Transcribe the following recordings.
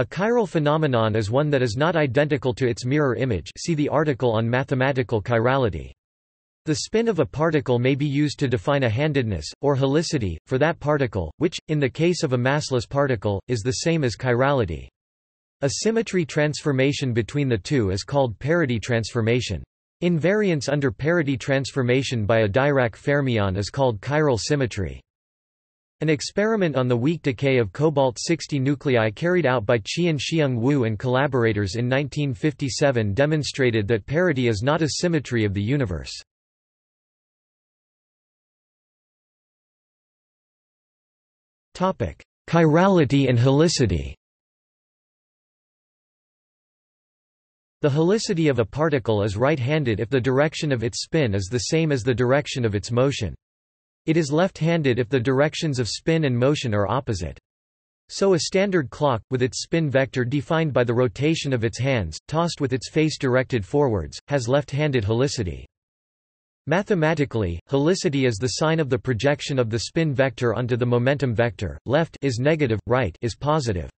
A chiral phenomenon is one that is not identical to its mirror image. See the article on mathematical chirality. The spin of a particle may be used to define a handedness, or helicity, for that particle, which, in the case of a massless particle, is the same as chirality. A symmetry transformation between the two is called parity transformation. Invariance under parity transformation by a Dirac fermion is called chiral symmetry. An experiment on the weak decay of cobalt-60 nuclei carried out by Chien-Shiung Wu and collaborators in 1957 demonstrated that parity is not a symmetry of the universe. Chirality and helicity. The helicity of a particle is right-handed if the direction of its spin is the same as the direction of its motion. It is left-handed if the directions of spin and motion are opposite. So a standard clock, with its spin vector defined by the rotation of its hands, tossed with its face directed forwards, has left-handed helicity. Mathematically, helicity is the sign of the projection of the spin vector onto the momentum vector. Left is negative, right is positive.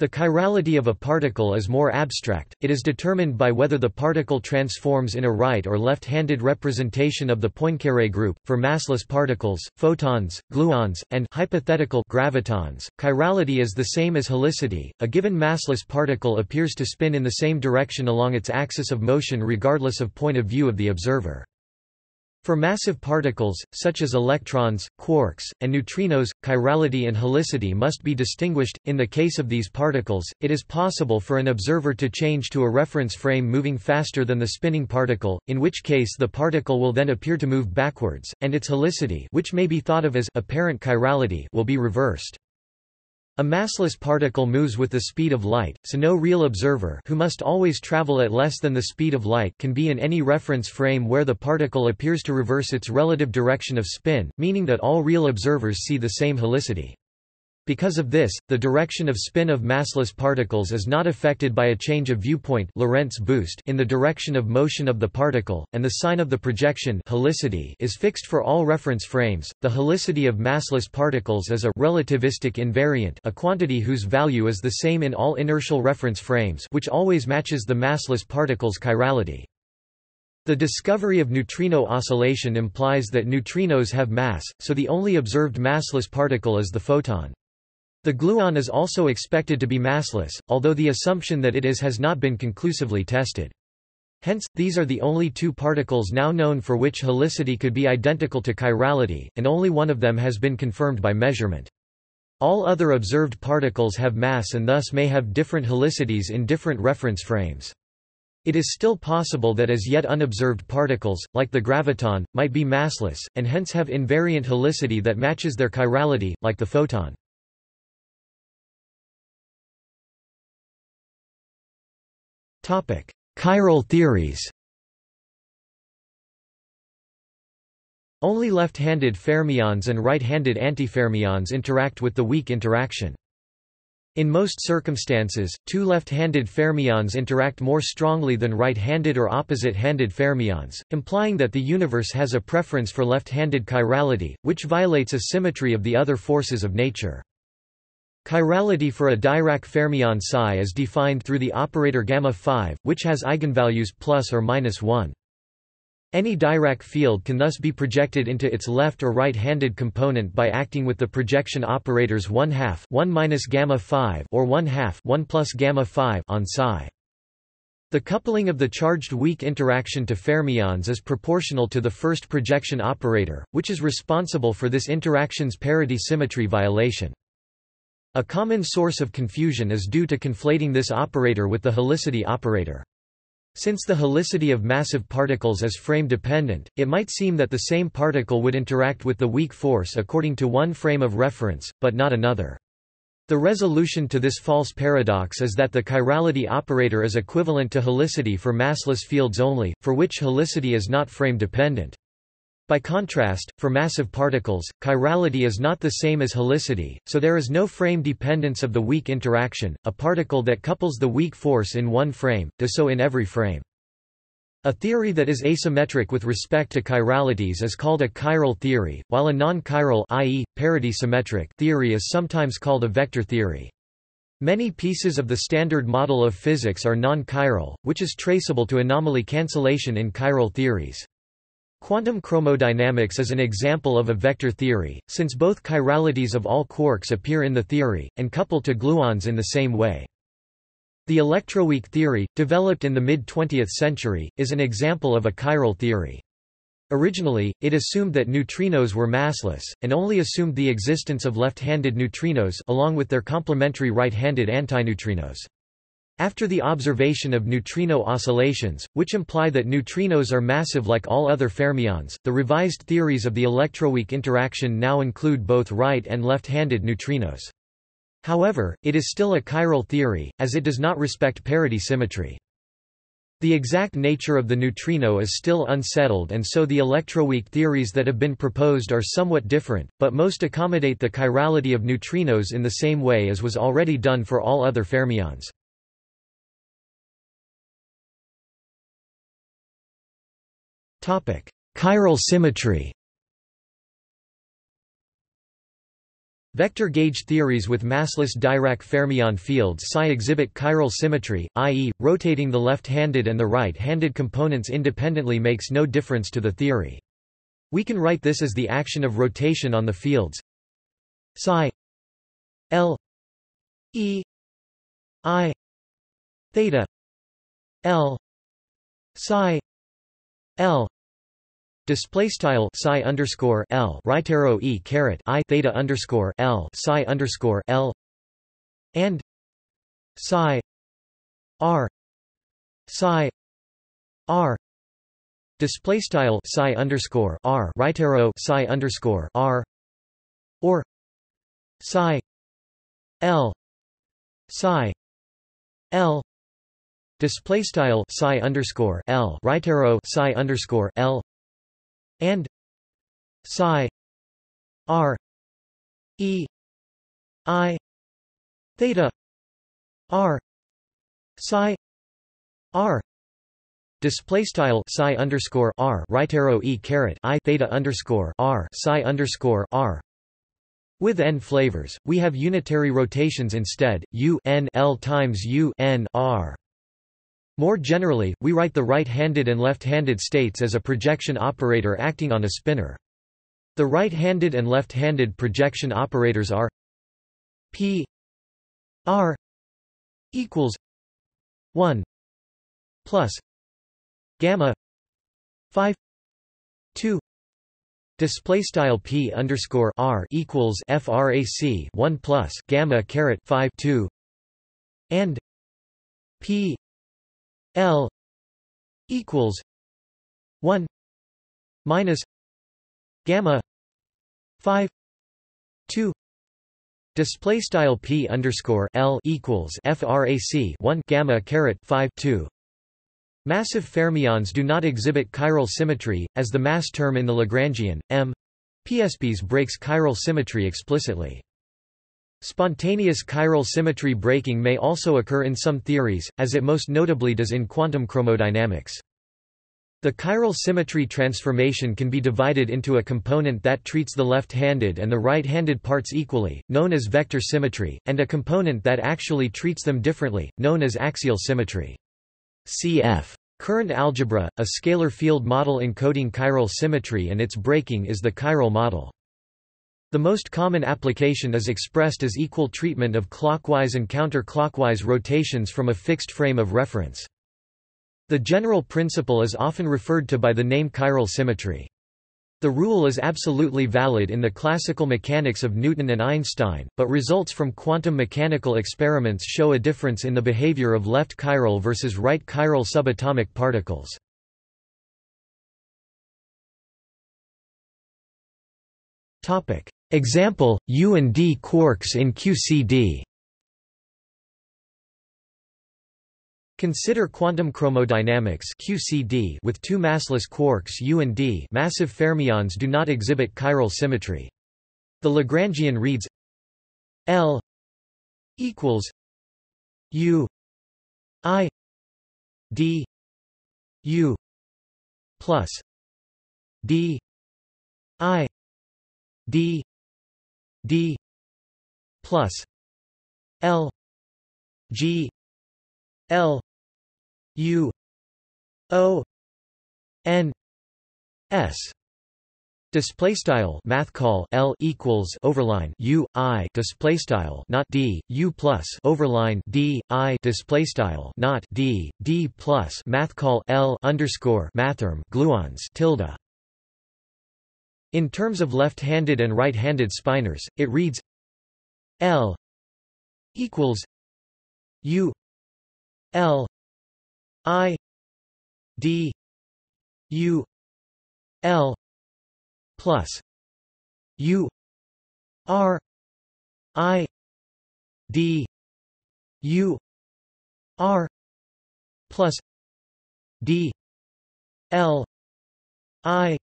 The chirality of a particle is more abstract. It is determined by whether the particle transforms in a right or left-handed representation of the Poincaré group. For massless particles, photons, gluons, and hypothetical gravitons, chirality is the same as helicity. A given massless particle appears to spin in the same direction along its axis of motion regardless of point of view of the observer. For massive particles, such as electrons, quarks, and neutrinos, chirality and helicity must be distinguished. In the case of these particles, it is possible for an observer to change to a reference frame moving faster than the spinning particle, in which case the particle will then appear to move backwards, and its helicity, which may be thought of as apparent chirality, will be reversed. A massless particle moves with the speed of light, so no real observer, who must always travel at less than the speed of light, can be in any reference frame where the particle appears to reverse its relative direction of spin, meaning that all real observers see the same helicity. Because of this, the direction of spin of massless particles is not affected by a change of viewpoint Lorentz boost in the direction of motion of the particle, and the sign of the projection helicity is fixed for all reference frames. The helicity of massless particles is a relativistic invariant, a quantity whose value is the same in all inertial reference frames, which always matches the massless particle's chirality. The discovery of neutrino oscillation implies that neutrinos have mass, so the only observed massless particle is the photon. The gluon is also expected to be massless, although the assumption that it is has not been conclusively tested. Hence, these are the only two particles now known for which helicity could be identical to chirality, and only one of them has been confirmed by measurement. All other observed particles have mass and thus may have different helicities in different reference frames. It is still possible that as yet unobserved particles, like the graviton, might be massless, and hence have invariant helicity that matches their chirality, like the photon. Chiral theories. Only left-handed fermions and right-handed antifermions interact with the weak interaction. In most circumstances, two left-handed fermions interact more strongly than right-handed or opposite-handed fermions, implying that the universe has a preference for left-handed chirality, which violates a symmetry of the other forces of nature. Chirality for a Dirac fermion psi is defined through the operator gamma 5, which has eigenvalues plus or minus 1. Any Dirac field can thus be projected into its left or right-handed component by acting with the projection operators 1/2 (1 minus gamma 5) or 1/2 (1 plus gamma 5) on psi. The coupling of the charged weak interaction to fermions is proportional to the first projection operator, which is responsible for this interaction's parity symmetry violation. A common source of confusion is due to conflating this operator with the helicity operator. Since the helicity of massive particles is frame-dependent, it might seem that the same particle would interact with the weak force according to one frame of reference, but not another. The resolution to this false paradox is that the chirality operator is equivalent to helicity for massless fields only, for which helicity is not frame-dependent. By contrast, for massive particles, chirality is not the same as helicity, so there is no frame dependence of the weak interaction. A particle that couples the weak force in one frame does so in every frame. A theory that is asymmetric with respect to chiralities is called a chiral theory, while a non-chiral, i.e., parity symmetric, theory is sometimes called a vector theory. Many pieces of the standard model of physics are non-chiral, which is traceable to anomaly cancellation in chiral theories. Quantum chromodynamics is an example of a vector theory, since both chiralities of all quarks appear in the theory, and couple to gluons in the same way. The electroweak theory, developed in the mid-20th century, is an example of a chiral theory. Originally, it assumed that neutrinos were massless, and only assumed the existence of left-handed neutrinos along with their complementary right-handed antineutrinos. After the observation of neutrino oscillations, which imply that neutrinos are massive like all other fermions, the revised theories of the electroweak interaction now include both right- and left-handed neutrinos. However, it is still a chiral theory, as it does not respect parity symmetry. The exact nature of the neutrino is still unsettled, and so the electroweak theories that have been proposed are somewhat different, but most accommodate the chirality of neutrinos in the same way as was already done for all other fermions. Chiral symmetry. Vector gauge theories with massless Dirac fermion fields psi exhibit chiral symmetry, i.e., rotating the left-handed and the right-handed components independently makes no difference to the theory. We can write this as the action of rotation on the fields psi L e I theta L psi L display style psi underscore L right arrow e caret I theta underscore L psi underscore L and psi R psi R display style psi underscore R right arrow psi underscore R or psi L psi L display style psi underscore L right arrow psi underscore L and psi R e I theta R psi R display style psi underscore R right arrow e caret I theta underscore R psi underscore R. With n flavors, we have unitary rotations instead, u n L times u n R. More generally, we write the right-handed and left-handed states as a projection operator acting on a spinor. The right-handed and left-handed projection operators are P R equals 1 plus gamma 5 2 display style P underscore R equals frac 1 plus gamma caret 5 2 and P L equals 1 minus gamma 5 2 display style P underscore L equals frac 1 gamma caret 5 2. Massive fermions do not exhibit chiral symmetry, as the mass term in the Lagrangian M PSPs breaks chiral symmetry explicitly. Spontaneous chiral symmetry breaking may also occur in some theories, as it most notably does in quantum chromodynamics. The chiral symmetry transformation can be divided into a component that treats the left-handed and the right-handed parts equally, known as vector symmetry, and a component that actually treats them differently, known as axial symmetry. Cf. Current algebra, a scalar field model encoding chiral symmetry and its breaking is the chiral model. The most common application is expressed as equal treatment of clockwise and counterclockwise rotations from a fixed frame of reference. The general principle is often referred to by the name chiral symmetry. The rule is absolutely valid in the classical mechanics of Newton and Einstein, but results from quantum mechanical experiments show a difference in the behavior of left chiral versus right chiral subatomic particles. Example, U and D quarks in QCD. Consider quantum chromodynamics QCD with two massless quarks U and D. Massive fermions do not exhibit chiral symmetry. The Lagrangian reads L equals U I D U plus D I D D plus L G L U O N S display style math call L equals overline U I display style not D U plus overline D I display style not D D plus math call L underscore mathrm gluons tilde. In terms of left-handed and right-handed spinors, it reads L equals U L I D U L plus U R I D U R plus D L I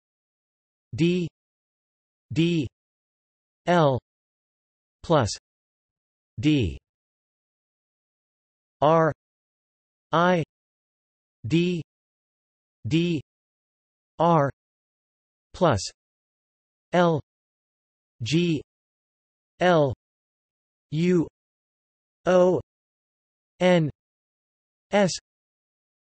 D D L plus D R I D D R plus L G L U O N S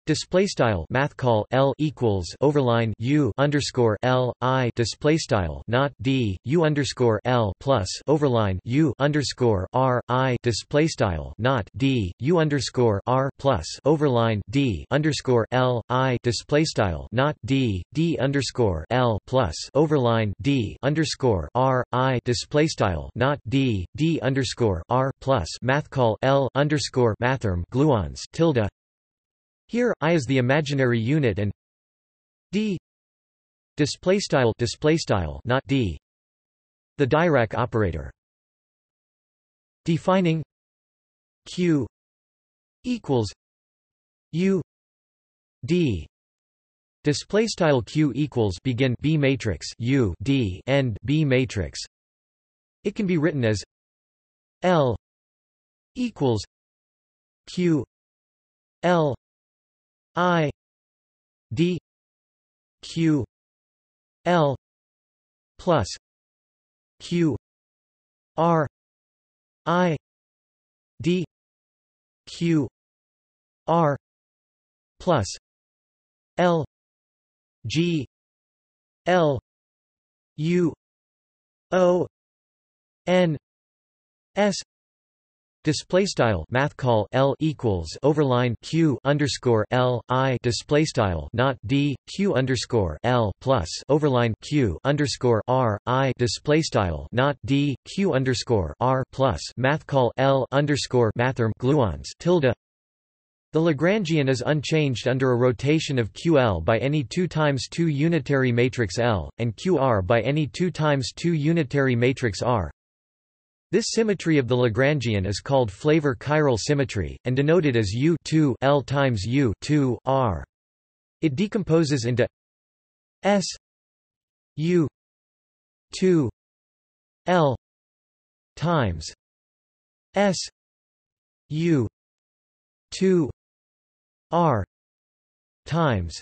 display style math call L equals overline U underscore L I display style not D U underscore L plus overline U underscore R I display style not D U underscore R plus overline D underscore L I display style not D D underscore L plus overline D underscore R I display style not D D underscore R plus math call L underscore mathrm gluons tilde. Here, I is the imaginary unit and D displaystyle not D the Dirac operator. Defining Q equals U D displaystyle Q equals begin B matrix U D end B matrix. It can be written as L equals Q L I D Q L plus Q R I D Q R plus L G L U O N S display style math call L equals overline Q underscore L I display style not D Q underscore L plus overline Q underscore R I display style not D Q underscore R plus math call L underscore mathrm gluons tilde. The Lagrangian is unchanged under a rotation of QL by any 2 times 2 unitary matrix L and QR by any 2 times 2 unitary matrix R. This symmetry of the Lagrangian is called flavor chiral symmetry, and denoted as U2 L times U2 R. It decomposes into S U2 L times S U2 R times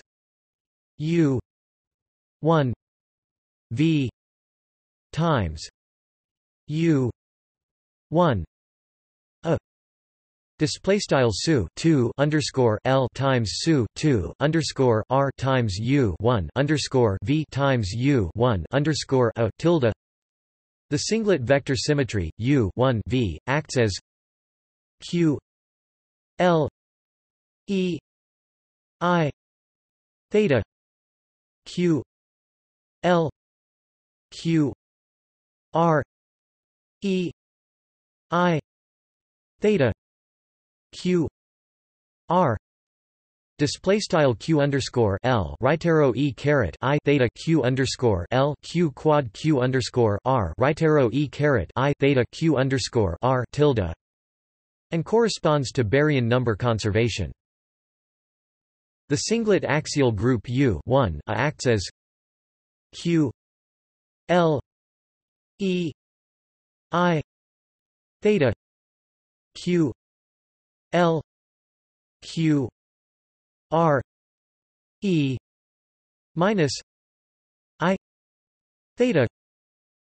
U1 V times U 1 a display style SU 2 underscore L times SU 2 underscore R times U 1 underscore V times U 1 underscore a tilde. The singlet vector symmetry U 1 V acts as Q L E I theta Q L Q R E I theta Q R display style Q underscore L right arrow E caret I theta Q underscore L Q quad Q underscore R right arrow E caret I theta Q underscore R tilde, and corresponds to Baryon number conservation. The singlet axial group U1 acts as Q L E I theta Q L Q R E minus I theta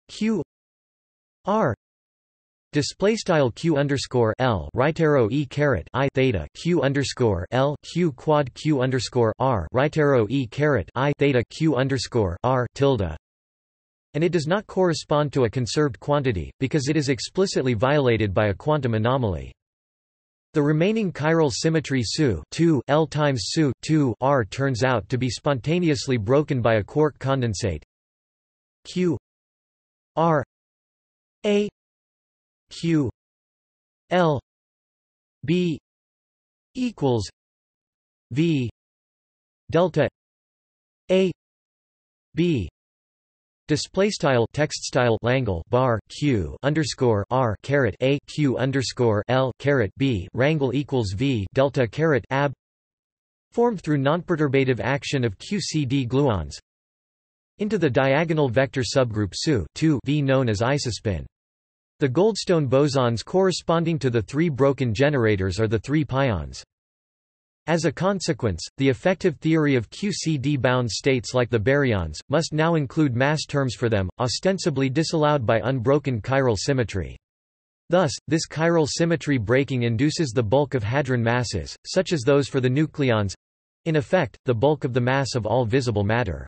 Q R Display style q_l right arrow e caret I theta q_l q quad q_r right arrow e caret I theta q_r tilde. And it does not correspond to a conserved quantity because it is explicitly violated by a quantum anomaly. The remaining chiral symmetry SU(2)L times SU(2)R turns out to be spontaneously broken by a quark condensate q_r a q l b equals v delta a b display style text style langle bar q underscore r caret a q underscore l caret b wrangle equals v delta caret ab formed through nonperturbative action of QCD gluons into the diagonal vector subgroup SU(2)V known as isospin. The Goldstone bosons corresponding to the three broken generators are the three pions. As a consequence, the effective theory of QCD-bound states like the baryons must now include mass terms for them, ostensibly disallowed by unbroken chiral symmetry. Thus, this chiral symmetry breaking induces the bulk of hadron masses, such as those for the nucleons—in effect, the bulk of the mass of all visible matter.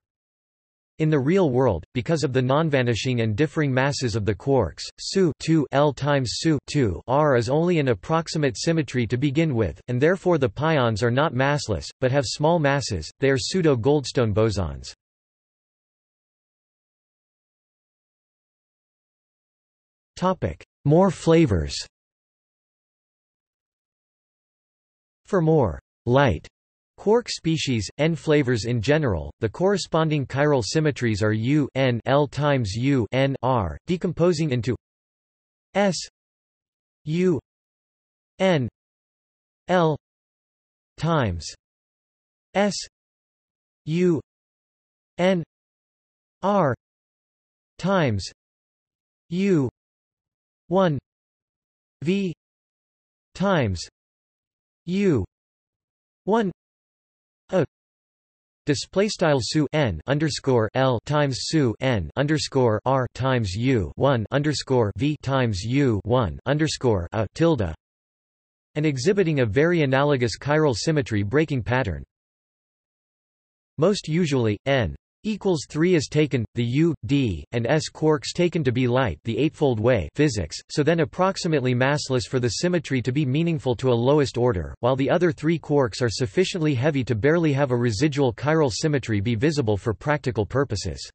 In the real world, because of the non-vanishing and differing masses of the quarks, SU(2)L times SU(2)R is only an approximate symmetry to begin with, and therefore the pions are not massless, but have small masses, they are pseudo-Goldstone bosons. More flavors. For more light quark species, n flavors in general, the corresponding chiral symmetries are U n L times U n R, decomposing into S U n L times S U n R times U 1 V times U 1 a display style SU n underscore L times SU n underscore R times U 1 underscore V times U 1 underscore a tilde, and exhibiting a very analogous chiral symmetry breaking pattern. Most usually, n equals 3 is taken, the U, D, and S quarks taken to be light, the eightfold way physics, so then approximately massless for the symmetry to be meaningful to a lowest order, while the other three quarks are sufficiently heavy to barely have a residual chiral symmetry be visible for practical purposes.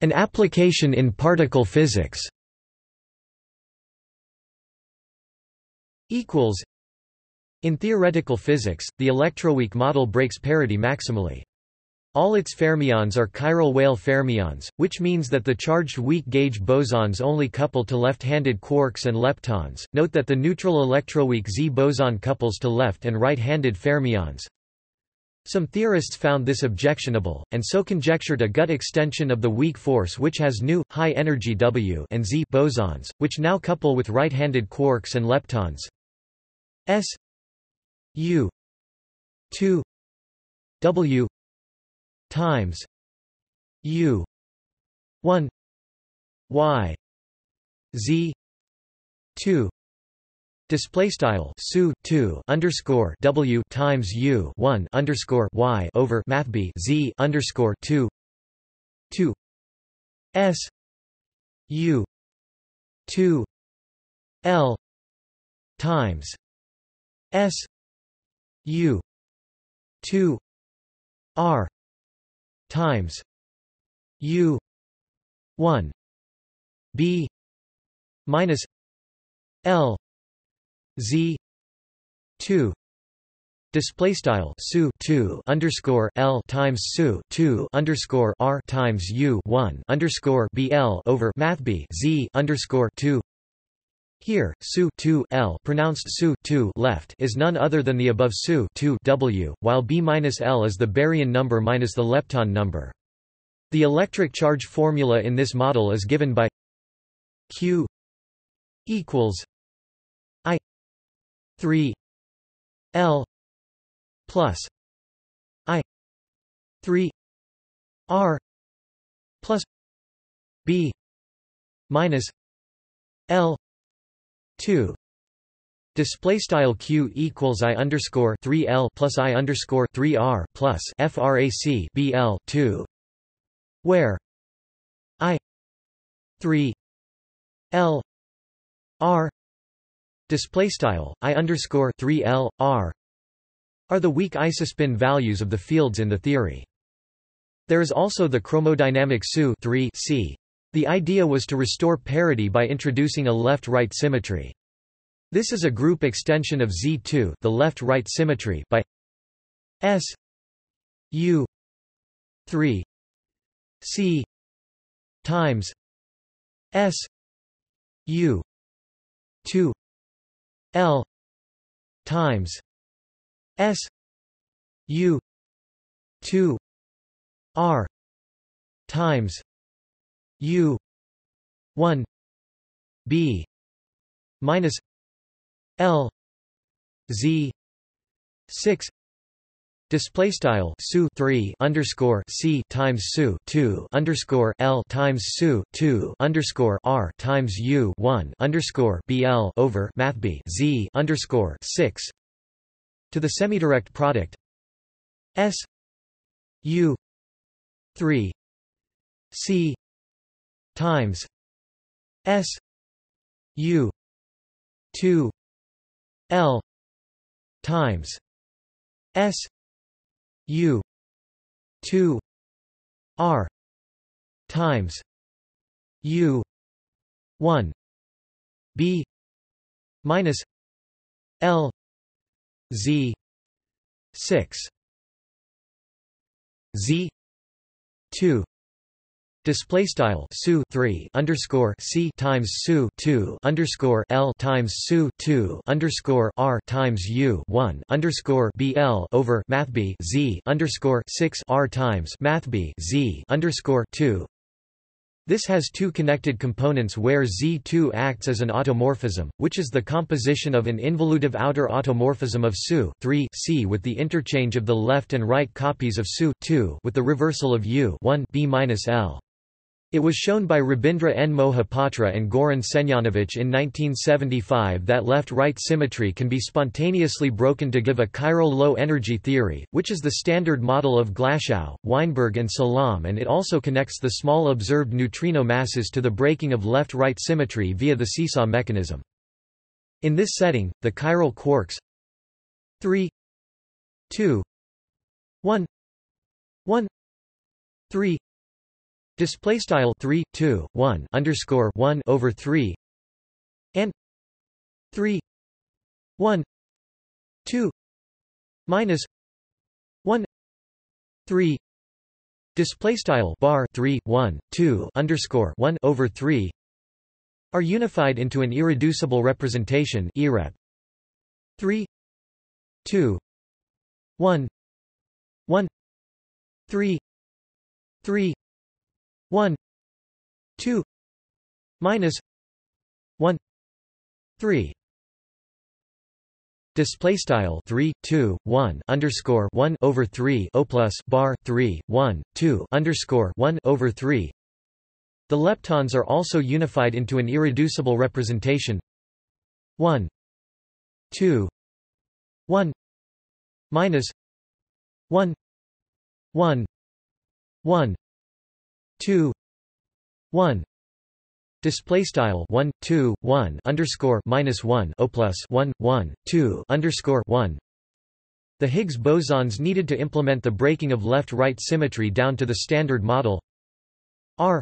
An application in particle physics. In theoretical physics, the electroweak model breaks parity maximally. All its fermions are chiral Weyl fermions, which means that the charged weak gauge bosons only couple to left-handed quarks and leptons. Note that the neutral electroweak Z boson couples to left and right-handed fermions. Some theorists found this objectionable, and so conjectured a gut extension of the weak force which has nu, high-energy W and Z bosons, which now couple with right-handed quarks and leptons. S U 2 W times U 1 Y Z 2 display style SU 2 underscore W times U 1 underscore Y over math B Z underscore 2 S U 2 L times S U 2 R times U 1 B minus L Z 2 display style SU 2 underscore L times SU 2 underscore R times U 1 underscore BL over math B Z underscore 2. Here, SU(2)L pronounced SU(2) left is none other than the above SU(2)W, while B-L is the baryon number minus the lepton number. The electric charge formula in this model is given by Q equals I 3 L plus I 3 R plus B minus L 2 display style q equals I_3L plus I_3R plus frac BL 2, where I_3L R display style I_3L R are the weak isospin values of the fields in the theory. There is also the chromodynamic SU(3)C. The idea was to restore parity by introducing a left-right symmetry. This is a group extension of Z2, the left-right symmetry, by S U3 C times S U2 L times S U2 R times U1 B minus L Z 6 display style SU3_C times SU2_L times SU2_R times U1_BL over math B Z_6 to the semidirect product S U3 C times S U2 L times S U2 R times U1 B minus L Z 6 Z 2 display style SU3_C times SU2_L times SU2_R times U1_BL over mathb Z_6R times mathb Z_2. This has two connected components where Z2 acts as an automorphism, which is the composition of an involutive outer automorphism of SU(3)C with the interchange of the left and right copies of SU(2) with the reversal of U(1) B minus L. It was shown by Rabindra N. Mohapatra and Goran Senyanovic in 1975 that left-right symmetry can be spontaneously broken to give a chiral low-energy theory, which is the standard model of Glashow, Weinberg and Salam, and it also connects the small observed neutrino masses to the breaking of left-right symmetry via the seesaw mechanism. In this setting, the chiral quarks 3, 2, 1, 1, 3 display style 3, 2, 1 over 3 and 3, 1, 2 minus 1, 3 display style bar 3, 1, 2 over 3 are unified into an irreducible representation irep 3, 2, 1, 1, 3, 3 1, 2 minus 1, 3 display style 3, 2, 1 over 3 o plus bar 3, 1, 2 over 3. The leptons are also unified into an irreducible representation 1, 2, 1 minus 1, 1, 1, 2, 1 display style 1, 2, 1 minus 1 o plus 1, 1, 2 1. The Higgs bosons needed to implement the breaking of left-right symmetry down to the standard model R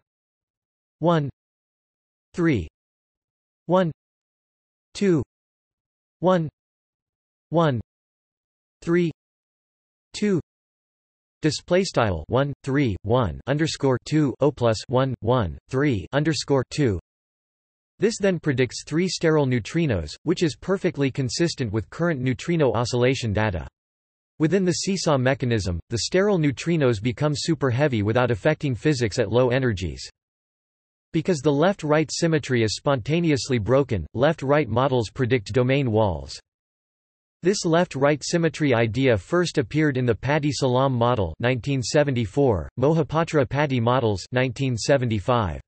1, 3, 1, 2, 1, 1, 3, 2 display style 1, 3, 1 2 o plus 1, 1, 3 2. This then predicts 3 sterile neutrinos, which is perfectly consistent with current neutrino oscillation data. Within the seesaw mechanism, the sterile neutrinos become superheavy without affecting physics at low energies. Because the left-right symmetry is spontaneously broken, left-right models predict domain walls. This left-right symmetry idea first appeared in the Pati-Salam model 1974, Mohapatra-Pati models 1975.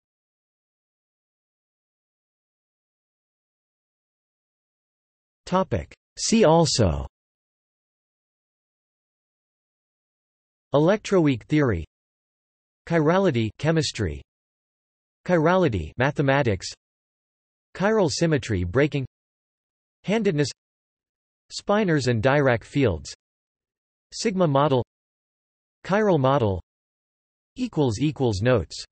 Topic: See also Electroweak theory, Chirality chemistry, Chirality mathematics, Chiral symmetry breaking, Handedness, Spinors and Dirac fields, Sigma model, Chiral model. Notes